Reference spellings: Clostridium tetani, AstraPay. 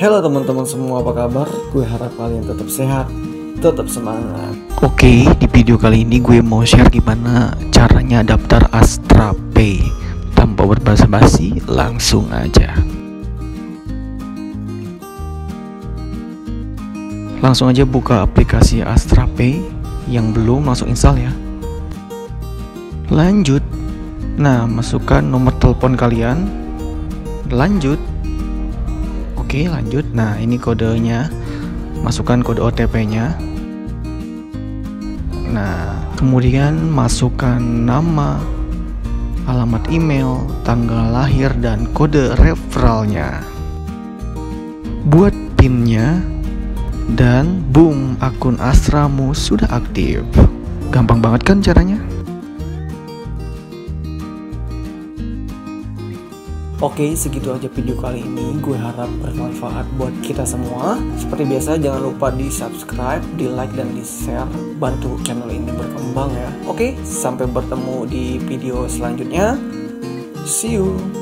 Halo teman-teman semua, apa kabar? Gue harap kalian tetap sehat, tetap semangat. Oke, di video kali ini gue mau share gimana caranya daftar AstraPay. Tanpa berbasa-basi, langsung aja. Langsung aja buka aplikasi AstraPay. Yang belum langsung install ya. Lanjut. Nah, masukkan nomor telepon kalian. Lanjut. Oke, lanjut. Nah, ini kodenya. Masukkan kode OTP-nya. Nah, kemudian masukkan nama, alamat email, tanggal lahir, dan kode referralnya. Buat PIN-nya. Dan boom, akun Astramu sudah aktif. Gampang banget kan caranya? Oke, segitu aja video kali ini. Gue harap bermanfaat buat kita semua. Seperti biasa, jangan lupa di subscribe, di like, dan di share. Bantu channel ini berkembang ya. Oke, sampai bertemu di video selanjutnya. See you.